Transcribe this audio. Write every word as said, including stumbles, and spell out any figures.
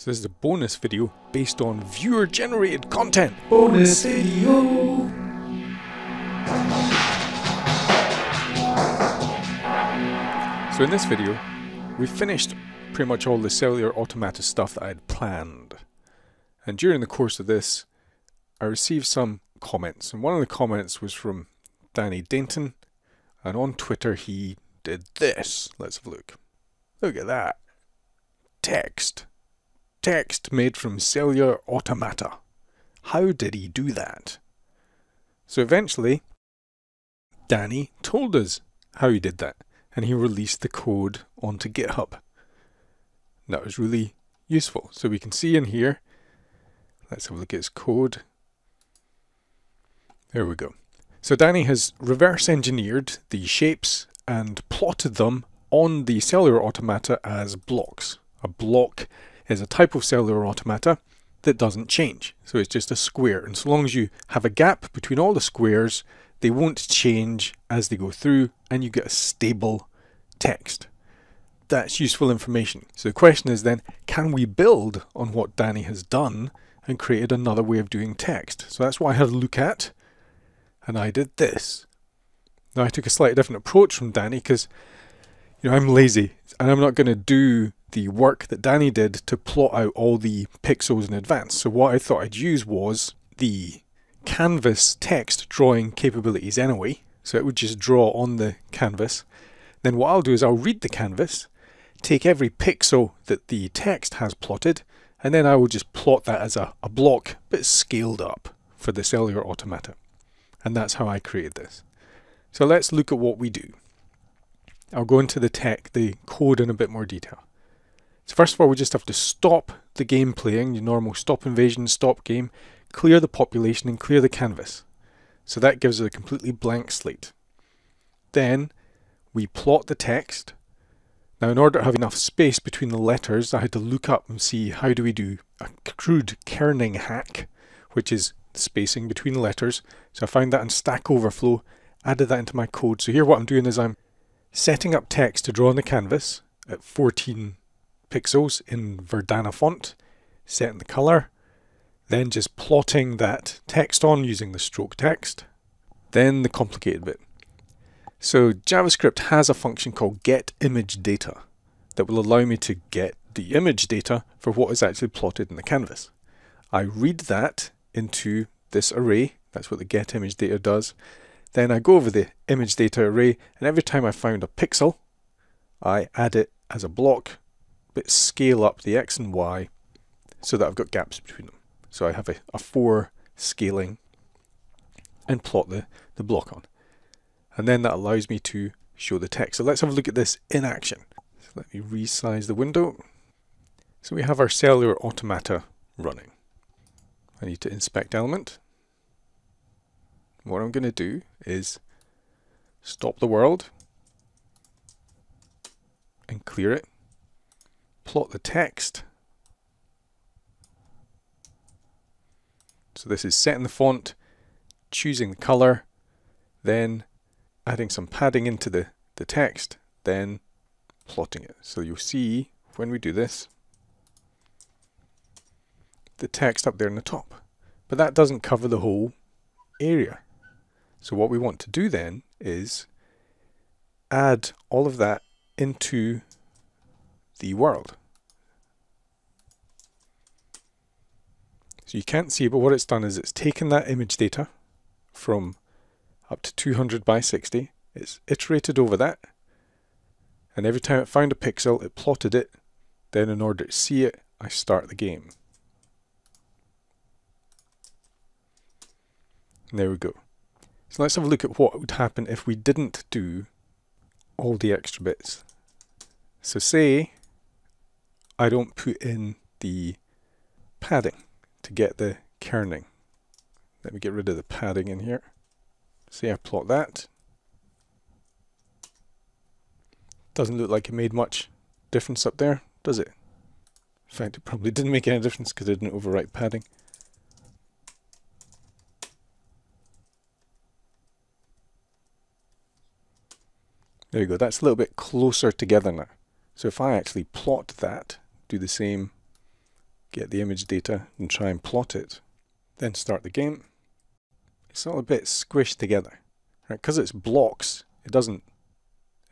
So this is a bonus video based on viewer-generated content. Bonus video! So in this video, we finished pretty much all the Cellular Automata stuff that I had planned. And during the course of this, I received some comments. And one of the comments was from Danny Dainton. And on Twitter, he did this. Let's have a look. Look at that. Text. Text made from Cellular Automata. How did he do that? So eventually, Danny told us how he did that, and he released the code onto GitHub. And that was really useful. So we can see in here, let's have a look at his code. There we go. So Danny has reverse engineered the shapes and plotted them on the Cellular Automata as blocks. A block is a type of Cellular Automata that doesn't change. So it's just a square. And so long as you have a gap between all the squares, they won't change as they go through, and you get a stable text. That's useful information. So the question is then, can we build on what Danny has done and created another way of doing text? So that's what I had a look at, and I did this. Now I took a slightly different approach from Danny because, you know, I'm lazy and I'm not going to do the work that Danny did to plot out all the pixels in advance. So what I thought I'd use was the canvas text drawing capabilities anyway. So it would just draw on the canvas. Then what I'll do is I'll read the canvas, take every pixel that the text has plotted, and then I will just plot that as a, a block, but scaled up for the Cellular Automata. And that's how I created this. So let's look at what we do. I'll go into the tech, the code in a bit more detail. So first of all, we just have to stop the game playing, your normal stop invasion, stop game, clear the population and clear the canvas. So that gives us a completely blank slate. Then we plot the text. Now, in order to have enough space between the letters, I had to look up and see how do we do a crude kerning hack, which is spacing between letters. So I found that on Stack Overflow, added that into my code. So here what I'm doing is I'm setting up text to draw on the canvas at fourteen pixels in Verdana font, setting the colour, then just plotting that text on using the stroke text, then the complicated bit. So JavaScript has a function called getImageData that will allow me to get the image data for what is actually plotted in the canvas. I read that into this array, that's what the getImageData does, then I go over the image data array, and every time I find a pixel, I add it as a block, but scale up the x and y so that I've got gaps between them. So I have a, a four scaling and plot the, the block on. And then that allows me to show the text. So let's have a look at this in action. So let me resize the window. So we have our Cellular Automata running. I need to inspect element. What I'm going to do is stop the world and clear it. Plot the text. So this is setting the font, choosing the colour, then adding some padding into the, the text, then plotting it. So you'll see when we do this, the text up there in the top. But that doesn't cover the whole area. So what we want to do then is add all of that into the world. So you can't see, but what it's done is it's taken that image data from up to two hundred by sixty, it's iterated over that, and every time it found a pixel it plotted it, then in order to see it I start the game. And there we go. So let's have a look at what would happen if we didn't do all the extra bits. So say I don't put in the padding to get the kerning. Let me get rid of the padding in here. See, I plot that. Doesn't look like it made much difference up there, does it? In fact, it probably didn't make any difference because I didn't overwrite padding. There you go, that's a little bit closer together now. So if I actually plot that, do the same, get the image data and try and plot it, then start the game, it's all a bit squished together. Right? Because it's blocks, it doesn't